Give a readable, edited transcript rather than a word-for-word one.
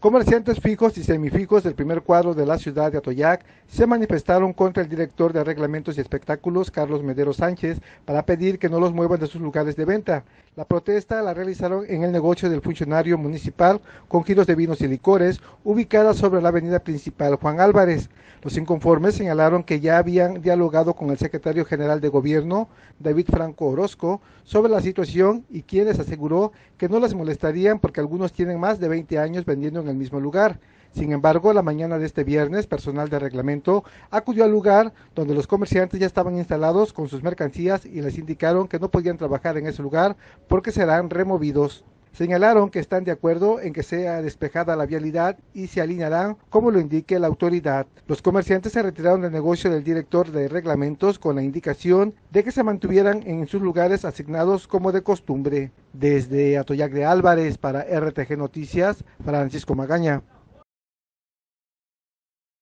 Comerciantes fijos y semifijos del primer cuadro de la ciudad de Atoyac se manifestaron contra el director de Reglamentos y Espectáculos, Carlos Maderos Sánchez, para pedir que no los muevan de sus lugares de venta. La protesta la realizaron en el negocio del funcionario municipal con giros de vinos y licores, ubicada sobre la avenida principal Juan Álvarez. Los inconformes señalaron que ya habían dialogado con el secretario general de Gobierno, David Franco Orozco, sobre la situación y quien les aseguró que no las molestarían porque algunos tienen más de 20 años vendiendo en el mismo lugar. Sin embargo, la mañana de este viernes, personal de reglamento acudió al lugar donde los comerciantes ya estaban instalados con sus mercancías y les indicaron que no podían trabajar en ese lugar porque serán removidos. Señalaron que están de acuerdo en que sea despejada la vialidad y se alinearán como lo indique la autoridad. Los comerciantes se retiraron del negocio del director de reglamentos con la indicación de que se mantuvieran en sus lugares asignados como de costumbre. Desde Atoyac de Álvarez para RTG Noticias, Francisco Magaña.